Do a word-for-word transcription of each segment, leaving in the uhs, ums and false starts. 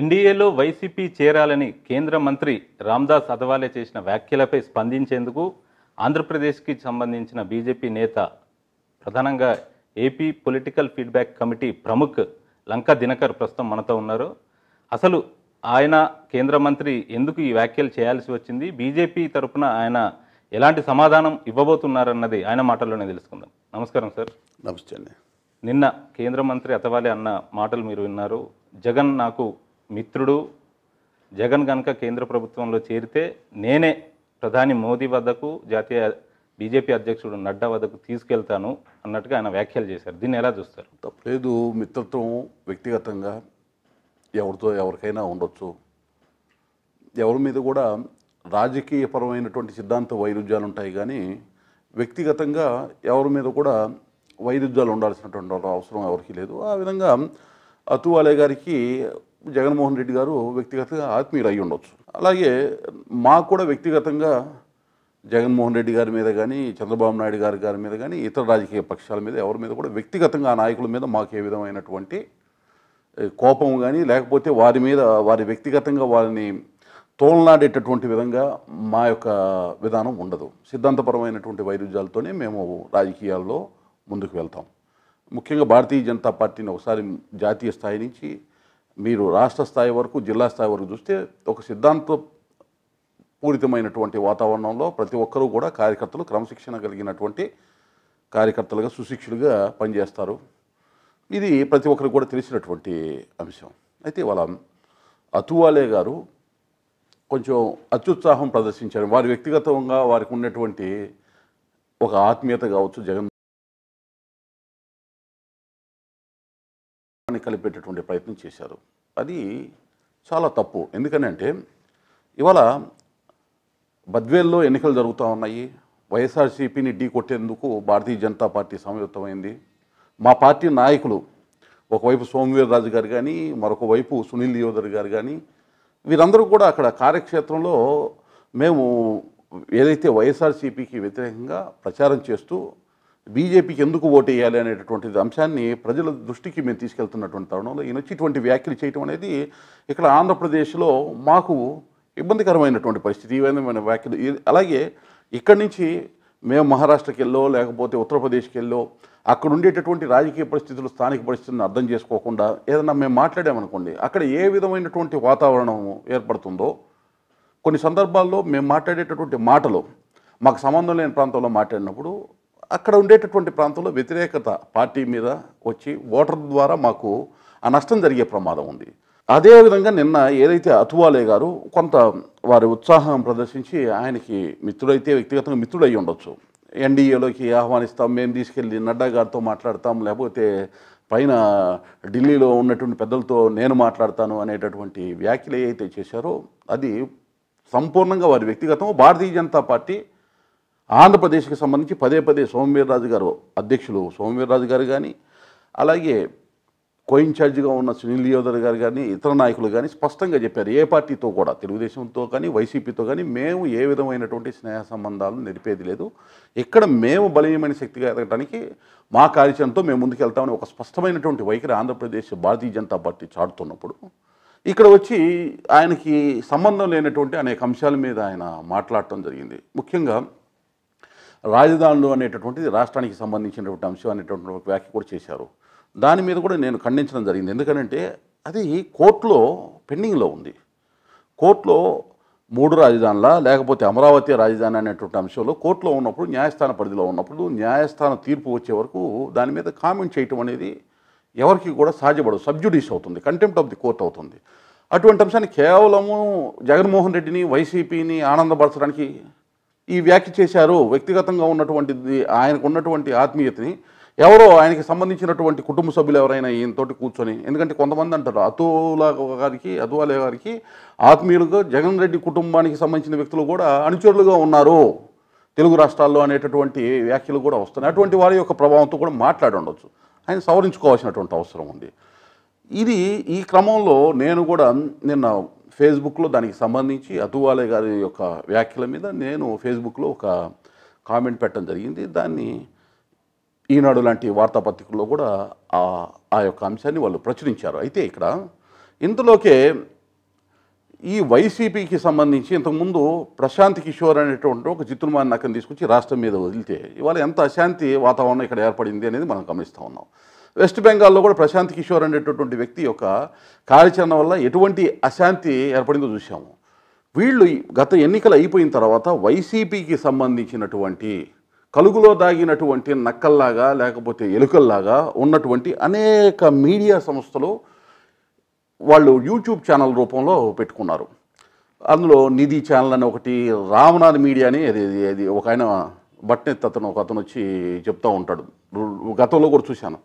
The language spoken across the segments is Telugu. ఎన్డీఏలో వైసీపీ చేరాలని కేంద్ర మంత్రి రామ్దాస్ అథవాలే చేసిన వ్యాఖ్యలపై స్పందించేందుకు ఆంధ్రప్రదేశ్కి సంబంధించిన బీజేపీ నేత ప్రధానంగా ఏపీ పొలిటికల్ ఫీడ్బ్యాక్ కమిటీ ప్రముఖ్ లంకా దినకర్ ప్రస్తుతం మనతో ఉన్నారు. అసలు ఆయన కేంద్ర మంత్రి ఎందుకు ఈ వ్యాఖ్యలు చేయాల్సి వచ్చింది, బీజేపీ తరఫున ఆయన ఎలాంటి సమాధానం ఇవ్వబోతున్నారన్నది ఆయన మాటల్లోనే తెలుసుకుందాం. నమస్కారం సార్. నమస్తే. నిన్న కేంద్ర మంత్రి అథవాలే అన్న మాటలు మీరు విన్నారు. జగన్ నాకు మిత్రుడు, జగన్ కనుక కేంద్ర ప్రభుత్వంలో చేరితే నేనే ప్రధాని మోదీ వద్దకు, జాతీయ బీజేపీ అధ్యక్షుడు నడ్డా వద్దకు తీసుకెళ్తాను అన్నట్టుగా ఆయన వ్యాఖ్యలు చేశారు. దీన్ని ఎలా చూస్తారు? తప్పలేదు, మిత్రత్వం వ్యక్తిగతంగా ఎవరితో ఎవరికైనా ఉండొచ్చు. ఎవరి మీద కూడా రాజకీయపరమైనటువంటి సిద్ధాంత వైరుధ్యాలు ఉంటాయి, కానీ వ్యక్తిగతంగా ఎవరి మీద కూడా వైరుధ్యాలు ఉండాల్సినటువంటి అవసరం ఎవరికీ లేదు. ఆ విధంగా అథవాలే గారికి జగన్మోహన్ రెడ్డి గారు వ్యక్తిగతంగా ఆత్మీయులు అయి ఉండొచ్చు. అలాగే మాకు కూడా వ్యక్తిగతంగా జగన్మోహన్ రెడ్డి గారి మీద కానీ, చంద్రబాబు నాయుడు గారి గారి మీద కానీ, ఇతర రాజకీయ పక్షాల మీద ఎవరి మీద కూడా వ్యక్తిగతంగా ఆ నాయకుల మీద మాకు ఏ విధమైనటువంటి కోపం కానీ, లేకపోతే వారి మీద వారి వ్యక్తిగతంగా వారిని తోలనాడేటటువంటి విధంగా మా యొక్క విధానం ఉండదు. సిద్ధాంతపరమైనటువంటి వైరుధ్యాలతోనే మేము రాజకీయాల్లో ముందుకు వెళ్తాం. ముఖ్యంగా భారతీయ జనతా పార్టీని ఒకసారి జాతీయ స్థాయి నుంచి మీరు రాష్ట్ర స్థాయి వరకు, జిల్లా స్థాయి వరకు చూస్తే ఒక సిద్ధాంత పూరితమైనటువంటి వాతావరణంలో ప్రతి ఒక్కరూ కూడా కార్యకర్తలు క్రమశిక్షణ కలిగినటువంటి కార్యకర్తలుగా, సుశిక్షులుగా పనిచేస్తారు. ఇది ప్రతి ఒక్కరికి కూడా తెలిసినటువంటి అంశం. అయితే వాళ్ళ అథవాలే గారు కొంచెం అత్యుత్సాహం ప్రదర్శించారు. వారి వ్యక్తిగతంగా వారికి ఉన్నటువంటి ఒక ఆత్మీయత కావచ్చు, జగన్ కలిపేటటువంటి ప్రయత్నం చేశారు. అది చాలా తప్పు. ఎందుకని అంటే ఇవాళ బద్వేల్లో ఎన్నికలు జరుగుతూ ఉన్నాయి. వైఎస్ఆర్సీపీని ఢీ కొట్టేందుకు భారతీయ జనతా పార్టీ సమయుత్తమైంది. మా పార్టీ నాయకులు ఒకవైపు సోమవీర్ రాజు గారు కానీ, మరొక వైపు సునీల్ యోధర్ గారు కానీ, వీరందరూ కూడా అక్కడ కార్యక్షేత్రంలో మేము ఏదైతే వైఎస్ఆర్సీపీకి వ్యతిరేకంగా ప్రచారం చేస్తూ బీజేపీకి ఎందుకు ఓటు వేయాలి అనేటటువంటి అంశాన్ని ప్రజల దృష్టికి మేము తీసుకెళ్తున్నటువంటి తరుణంలో ఈయన వచ్చి ఇటువంటి వ్యాఖ్యలు చేయటం అనేది ఇక్కడ ఆంధ్రప్రదేశ్లో మాకు ఇబ్బందికరమైనటువంటి పరిస్థితి. ఏమైనా వ్యాఖ్యలు అలాగే ఇక్కడి నుంచి మేము మహారాష్ట్రకి వెళ్ళో, లేకపోతే ఉత్తరప్రదేశ్కి వెళ్ళో, అక్కడ ఉండేటటువంటి రాజకీయ పరిస్థితులు, స్థానిక పరిస్థితులను అర్థం చేసుకోకుండా ఏదైనా మేము మాట్లాడామనుకోండి, అక్కడ ఏ విధమైనటువంటి వాతావరణం ఏర్పడుతుందో, కొన్ని సందర్భాల్లో మేము మాట్లాడేటటువంటి మాటలు మాకు సంబంధం లేని ప్రాంతంలో మాట్లాడినప్పుడు అక్కడ ఉండేటటువంటి ప్రాంతంలో వ్యతిరేకత పార్టీ మీద వచ్చి ఓటర్ ద్వారా మాకు ఆ నష్టం జరిగే ప్రమాదం ఉంది. అదేవిధంగా నిన్న ఏదైతే అథవాలే గారు కొంత వారి ఉత్సాహం ప్రదర్శించి, ఆయనకి మిత్రుడైతే వ్యక్తిగతంగా మిత్రుడు అయి ఉండొచ్చు, ఎన్డీఏలోకి ఆహ్వానిస్తాం, మేము తీసుకెళ్ళి నడ్డా గారితో మాట్లాడతాం, లేకపోతే పైన ఢిల్లీలో ఉన్నటువంటి పెద్దలతో నేను మాట్లాడతాను అనేటటువంటి వ్యాఖ్యలు ఏవైతే చేశారో అది సంపూర్ణంగా వారి వ్యక్తిగతం. భారతీయ జనతా పార్టీ ఆంధ్రప్రదేశ్కి సంబంధించి పదే పదే సోమవీర్ రాజు గారు, అధ్యక్షులు సోమవీర్ రాజు గారు కానీ, అలాగే కో ఇన్ఛార్జిగా ఉన్న సునీల్ యోధర్ గారు కానీ, ఇతర నాయకులు కానీ స్పష్టంగా చెప్పారు, ఏ పార్టీతో కూడా, తెలుగుదేశంతో కానీ, వైసీపీతో కానీ మేము ఏ విధమైనటువంటి స్నేహ సంబంధాలు నిలిపేది లేదు. ఇక్కడ మేము బలీయమైన శక్తిగా ఎదగడానికి మా కార్యాచరణతో మేము ముందుకెళ్తామని ఒక స్పష్టమైనటువంటి వైఖరి ఆంధ్రప్రదేశ్ భారతీయ జనతా పార్టీ చాటుతున్నప్పుడు, ఇక్కడ వచ్చి ఆయనకి సంబంధం లేనటువంటి అనేక అంశాల మీద ఆయన మాట్లాడటం జరిగింది. ముఖ్యంగా రాజధానులు అనేటటువంటిది రాష్ట్రానికి సంబంధించినటువంటి అంశం అనేటటువంటి వ్యాఖ్య కూడా చేశారు. దాని మీద కూడా నేను ఖండించడం జరిగింది. ఎందుకంటే అది కోర్టులో పెండింగ్లో ఉంది. కోర్టులో మూడు రాజధానుల, లేకపోతే అమరావతి రాజధాని అనేటువంటి అంశంలో కోర్టులో ఉన్నప్పుడు, న్యాయస్థాన పరిధిలో ఉన్నప్పుడు, న్యాయస్థాన తీర్పు వచ్చే వరకు దాని మీద కామెంట్ చేయటం అనేది ఎవరికి కూడా సాధ్యపడదు. సబ్జుడీస్ అవుతుంది, కంటెంప్ట్ ఆఫ్ ది కోర్ట్ అవుతుంది. అటువంటి అంశాన్ని కేవలము జగన్మోహన్ రెడ్డిని, వైసీపీని ఆనందపరచడానికి ఈ వ్యాఖ్య చేశారు. వ్యక్తిగతంగా ఉన్నటువంటిది, ఆయనకు ఉన్నటువంటి ఆత్మీయతని ఎవరో ఆయనకి సంబంధించినటువంటి కుటుంబ సభ్యులు ఎవరైనా ఈయనతోటి కూర్చొని, ఎందుకంటే కొంతమంది అంటారు అథవాలే గారికి అథవాలే గారికి ఆత్మీయులుగా జగన్ రెడ్డి కుటుంబానికి సంబంధించిన వ్యక్తులు కూడా అనుచరులుగా ఉన్నారు తెలుగు రాష్ట్రాల్లో అనేటటువంటి వ్యాఖ్యలు కూడా వస్తున్నాయి. అటువంటి వారి యొక్క ప్రభావంతో కూడా మాట్లాడి ఉండొచ్చు. ఆయన సవరించుకోవాల్సినటువంటి అవసరం ఉంది. ఇది ఈ క్రమంలో నేను కూడా నిన్న ఫేస్బుక్లో దానికి సంబంధించి అథవాలే గారి యొక్క వ్యాఖ్యల మీద నేను ఫేస్బుక్లో ఒక కామెంట్ పెట్టడం జరిగింది. దాన్ని ఈనాడు లాంటి వార్తాపత్రికల్లో కూడా ఆ యొక్క అంశాన్ని వాళ్ళు ప్రచురించారు. అయితే ఇక్కడ ఇంతలోకే ఈ వైసీపీకి సంబంధించి ఇంతకుముందు ప్రశాంత్ కిషోర్ అనేటువంటి ఒక జిత్తుమాన్ నక్కని తీసుకొచ్చి రాష్ట్రం మీద వదిలితే ఇవాళ ఎంత అశాంతి వాతావరణం ఇక్కడ ఏర్పడింది అనేది మనం గమనిస్తూ ఉన్నాం. వెస్ట్ బెంగాల్లో కూడా ప్రశాంత్ కిషోర్ అనేటటువంటి వ్యక్తి యొక్క కార్యాచరణ వల్ల ఎటువంటి అశాంతి ఏర్పడిందో చూసాము. వీళ్ళు గత ఎన్నికలు అయిపోయిన తర్వాత వైసీపీకి సంబంధించినటువంటి కలుగులో దాగినటువంటి నక్కల్లాగా లేకపోతే ఎలుకల్లాగా ఉన్నటువంటి అనేక మీడియా సంస్థలు వాళ్ళు యూట్యూబ్ ఛానల్ రూపంలో పెట్టుకున్నారు. అందులో నిధి ఛానల్ అని ఒకటి, రామనాథ్ మీడియా అని అది ఒక ఆయన బట్నెత్ అతను ఒక అతను వచ్చి చెప్తూ ఉంటాడు, గతంలో కూడా చూశాను.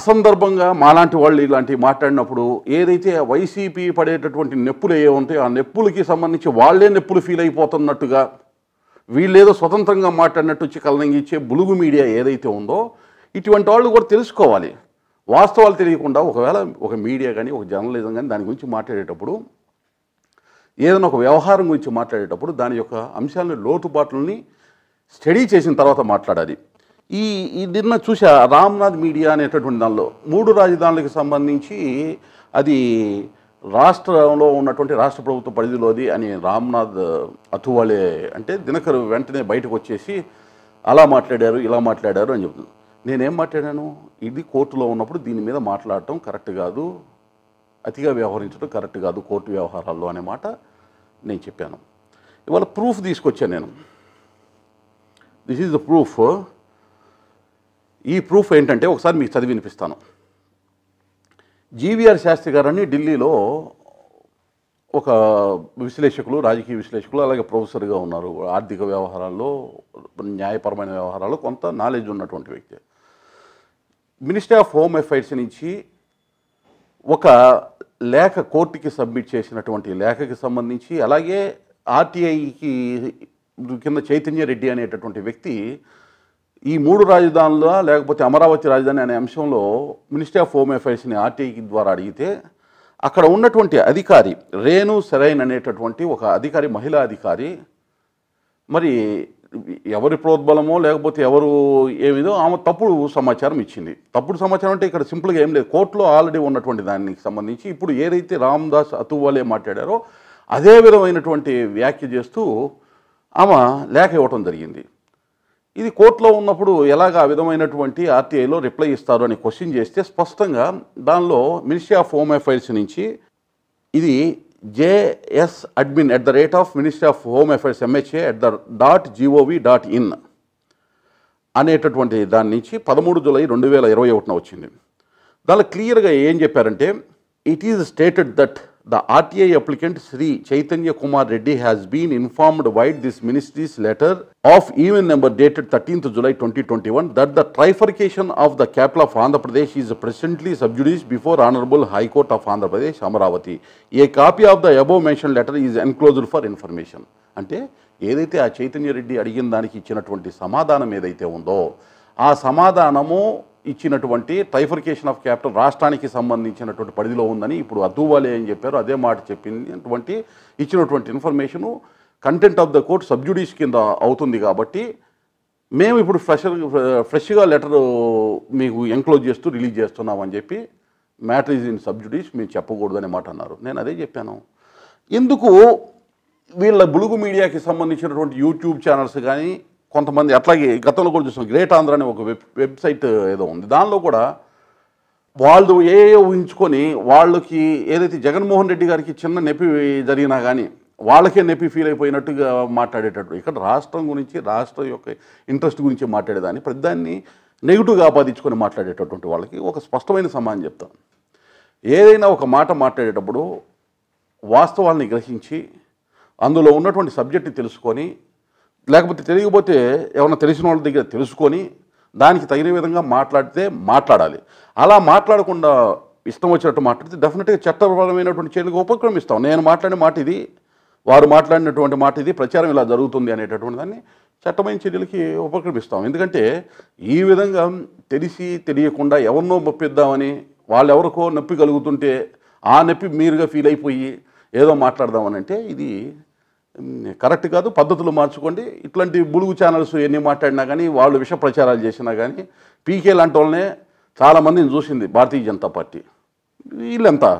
అసందర్భంగా మాలాంటి వాళ్ళు ఇలాంటివి మాట్లాడినప్పుడు ఏదైతే వైసీపీ పడేటటువంటి నొప్పులు ఏ ఉంటాయో ఆ నొప్పులకి సంబంధించి వాళ్ళే నొప్పులు ఫీల్ అయిపోతున్నట్టుగా వీళ్ళేదో స్వతంత్రంగా మాట్లాడినట్టు వచ్చి కలనంగిచ్చే బులుగు మీడియా ఏదైతే ఉందో ఇటువంటి వాళ్ళు కూడా తెలుసుకోవాలి. వాస్తవాలు తెలియకుండా ఒకవేళ ఒక మీడియా కానీ ఒక జర్నలిజం కానీ దాని గురించి మాట్లాడేటప్పుడు ఏదైనా ఒక వ్యవహారం గురించి మాట్లాడేటప్పుడు దాని యొక్క అంశాలను లోటుబాట్లని స్టడీ చేసిన తర్వాత మాట్లాడాలి. ఈ ఈ నిన్న చూసా రామ్నాథ్ మీడియా అనేటటువంటి దానిలో మూడు రాజధానులకు సంబంధించి అది రాష్ట్రంలో ఉన్నటువంటి రాష్ట్ర ప్రభుత్వ పరిధిలోది అని రామ్నాథ్ అథవాలే అంటే దినకర్ వెంటనే బయటకు వచ్చేసి అలా మాట్లాడారు ఇలా మాట్లాడారు అని చెప్తుంది. నేనేం మాట్లాడాను, ఇది కోర్టులో ఉన్నప్పుడు దీని మీద మాట్లాడటం కరెక్ట్ కాదు, అతిగా వ్యవహరించడం కరెక్ట్ కాదు కోర్టు వ్యవహారాల్లో అనే మాట నేను చెప్పాను. ఇవాళ ప్రూఫ్ తీసుకొచ్చాను నేను. This is the proof. ఈ ప్రూఫ్ ఏంటంటే ఒకసారి మీకు చదివి వినిపిస్తాను. జీవీఆర్ శాస్త్రి గారని ఢిల్లీలో ఒక విశ్లేషకులు, రాజకీయ విశ్లేషకులు, అలాగే ప్రొఫెసర్గా ఉన్నారు. ఆర్థిక వ్యవహారాల్లో న్యాయపరమైన వ్యవహారాల్లో కొంత నాలెడ్జ్ ఉన్నటువంటి వ్యక్తి. మినిస్ట్రీ ఆఫ్ హోమ్ అఫైర్స్ నుంచి ఒక లేఖ కోర్టుకి సబ్మిట్ చేసినటువంటి లేఖకి సంబంధించి అలాగే ఆర్టీఐకి కింద చైతన్య రెడ్డి అనేటటువంటి వ్యక్తి ఈ మూడు రాజధానుల లేకపోతే అమరావతి రాజధాని అనే అంశంలో మినిస్ట్రీ ఆఫ్ హోమ్ అఫైర్స్ని ఆర్టీఐకి ద్వారా అడిగితే అక్కడ ఉన్నటువంటి అధికారి రేణు సరైన్ అనేటటువంటి ఒక అధికారి, మహిళా అధికారి, మరి ఎవరి ప్రోద్బలమో లేకపోతే ఎవరు ఏమిదో ఆమె తప్పుడు సమాచారం ఇచ్చింది. తప్పుడు సమాచారం అంటే ఇక్కడ సింపుల్గా ఏం లేదు, కోర్టులో ఆల్రెడీ ఉన్నటువంటి దానికి సంబంధించి ఇప్పుడు ఏదైతే రామ్దాస్ అథవాలే మాట్లాడారో అదే విధమైనటువంటి వ్యాఖ్య చేస్తూ ఆమె లేఖ ఇవ్వటం జరిగింది. ఇది కోర్టులో ఉన్నప్పుడు ఎలాగ ఆ విధమైనటువంటి ఆర్టీఐలో రిప్లై ఇస్తారు అని క్వశ్చన్ చేస్తే స్పష్టంగా దానిలో మినిస్ట్రీ ఆఫ్ హోమ్ అఫైర్స్ నుంచి ఇది JS admin at the rate of ministry of home affairs MHA at the dot GOV dot in అనేటటువంటి దాని నుంచి పదమూడు జూలై రెండు వేల ఇరవై ఒకటిన వచ్చింది. దానిలో క్లియర్గా ఏం చెప్పారంటే it is stated that the RTI applicant Shri Chaitanya Kumar Reddy has been informed vide this ministry's letter of even number dated thirteenth July twenty twenty one that the trifurcation of the capital of Andhra Pradesh is presently sub judice before honourable high court of Andhra Pradesh Amaravati. A copy of the above mention letter is enclosed for information. అంటే ఏదైతే ఆ చైతన్య రెడ్డి అడిగిన దానికి ఇచ్చినటువంటి సమాధానం ఏదైతే ఉందో ఆ సమాధానము ఇచ్చినటువంటి ట్రైఫర్కేషన్ ఆఫ్ క్యాపిటల్ రాష్ట్రానికి సంబంధించినటువంటి పరిధిలో ఉందని ఇప్పుడు అథవాలే అని చెప్పారు. అదే మాట చెప్పినటువంటి ఇచ్చినటువంటి information content of the court sub judice కింద అవుతుంది కాబట్టి మేము ఇప్పుడు ఫ్రెష్ ఫ్రెష్గా లెటర్ మీకు ఎంక్లోజ్ చేస్తూ రిలీజ్ చేస్తున్నామని చెప్పి మ్యాటర్ ఈజ్ ఇన్ సబ్జుడీస్ మేము చెప్పకూడదు అనే మాట అన్నారు. నేను అదే చెప్పాను. ఎందుకు వీళ్ళ బులుగు మీడియాకి సంబంధించినటువంటి యూట్యూబ్ ఛానల్స్ కానీ కొంతమంది అట్లాగే గతంలో కూడా చూసాం, గ్రేట్ ఆంధ్ర అనే ఒక వెబ్ వెబ్సైట్ ఏదో ఉంది, దానిలో కూడా వాళ్ళు ఏ ఊహించుకొని వాళ్ళకి ఏదైతే జగన్మోహన్ రెడ్డి గారికి చిన్న నెప్పి జరిగినా కానీ వాళ్ళకే నెప్పి ఫీల్ అయిపోయినట్టుగా మాట్లాడేటట్టు ఇక్కడ రాష్ట్రం గురించి రాష్ట్రం యొక్క ఇంట్రెస్ట్ గురించి మాట్లాడేదాన్ని ప్రతిదాన్ని నెగిటివ్గా ఆపాదించుకొని మాట్లాడేటటువంటి వాళ్ళకి ఒక స్పష్టమైన సమాధానం చెప్తాం. ఏదైనా ఒక మాట మాట్లాడేటప్పుడు వాస్తవాల్ని గ్రహించి అందులో ఉన్నటువంటి సబ్జెక్ట్ని తెలుసుకొని లేకపోతే తెలియకపోతే ఏమన్నా తెలిసిన వాళ్ళ దగ్గర తెలుసుకొని దానికి తగిన విధంగా మాట్లాడితే మాట్లాడాలి. అలా మాట్లాడకుండా ఇష్టం వచ్చినట్టు మాట్లాడితే డెఫినెట్గా చట్టపరమైనటువంటి చర్యలకు ఉపక్రమిస్తాం. నేను మాట్లాడిన మాట ఇది, వారు మాట్లాడినటువంటి మాట ఇది, ప్రచారం ఇలా జరుగుతుంది అనేటటువంటి దాన్ని చట్టమైన చర్యలకి ఉపక్రమిస్తాం. ఎందుకంటే ఈ విధంగా తెలిసి తెలియకుండా ఎవరినో నొప్పిద్దామని వాళ్ళెవరికో నొప్పి కలుగుతుంటే ఆ నొప్పి మీరుగా ఫీల్ అయిపోయి ఏదో మాట్లాడదామని అంటే ఇది కరెక్ట్ కాదు. పద్ధతులు మార్చుకోండి. ఇట్లాంటి బులుగు ఛానల్స్ ఎన్ని మాట్లాడినా కానీ వాళ్ళు విష ప్రచారాలు చేసినా కానీ పీకే లాంటి వాళ్ళనే చాలామందిని చూసింది భారతీయ జనతా పార్టీ. వీళ్ళంతా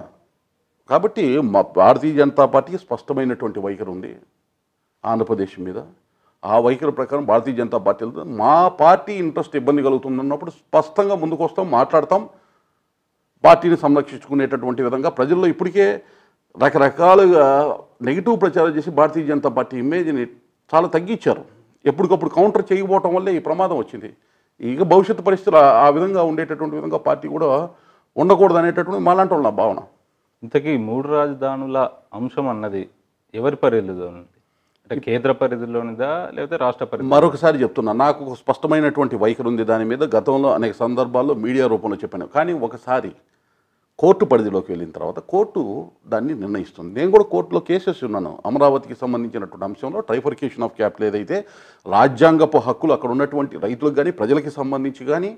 కాబట్టి మా భారతీయ జనతా పార్టీకి స్పష్టమైనటువంటి వైఖరి ఉంది ఆంధ్రప్రదేశ్ మీద. ఆ వైఖరి ప్రకారం భారతీయ జనతా పార్టీ మా పార్టీ ఇంట్రెస్ట్ ఇబ్బంది కలుగుతుందన్నప్పుడు స్పష్టంగా ముందుకు వస్తాం, మాట్లాడతాం, పార్టీని సంరక్షించుకునేటటువంటి విధంగా. ప్రజల్లో ఇప్పటికే రకరకాలుగా నెగిటివ్ ప్రచారం చేసి భారతీయ జనతా పార్టీ ఇమేజ్ని చాలా తగ్గించారు. ఎప్పటికప్పుడు కౌంటర్ చేయకపోవటం వల్లే ఈ ప్రమాదం వచ్చింది. ఇక భవిష్యత్తు పరిస్థితులు ఆ విధంగా ఉండేటటువంటి విధంగా పార్టీ కూడా ఉండకూడదు అనేటటువంటి మాలాంటి వాళ్ళ భావన. ఇంతకీ మూడు రాజధానుల అంశం అన్నది ఎవరి పరిధిలో ఉంది? అంటే కేంద్ర పరిధిలోనిదా లేకపోతే రాష్ట్ర పరిధి? మరొకసారి చెప్తున్నా, నాకు స్పష్టమైనటువంటి వైఖరి ఉంది దాని మీద. గతంలో అనేక సందర్భాల్లో మీడియా రూపంలో చెప్పాను. కానీ ఒకసారి కోర్టు పరిధిలోకి వెళ్ళిన తర్వాత కోర్టు దాన్ని నిర్ణయిస్తుంది. నేను కూడా కోర్టులో కేసెస్ ఉన్నాను అమరావతికి సంబంధించినటువంటి అంశంలో. ట్రైఫర్కేషన్ ఆఫ్ క్యాపిటల్ ఏదైతే రాజ్యాంగపు హక్కులు అక్కడ ఉన్నటువంటి రైతులకు కానీ ప్రజలకి సంబంధించి కానీ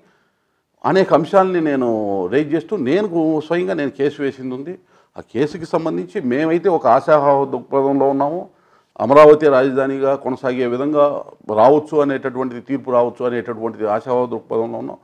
అనేక అంశాలని నేను రేజ్ చేస్తూ నేను స్వయంగా నేను కేసు వేసింది ఉంది. ఆ కేసుకి సంబంధించి మేమైతే ఒక ఆశాభావ దృక్పథంలో ఉన్నాము. అమరావతి రాజధానిగా కొనసాగే విధంగా రావచ్చు అనేటటువంటిది, తీర్పు రావచ్చు అనేటటువంటిది ఆశాభావ దృక్పథంలో ఉన్నాం.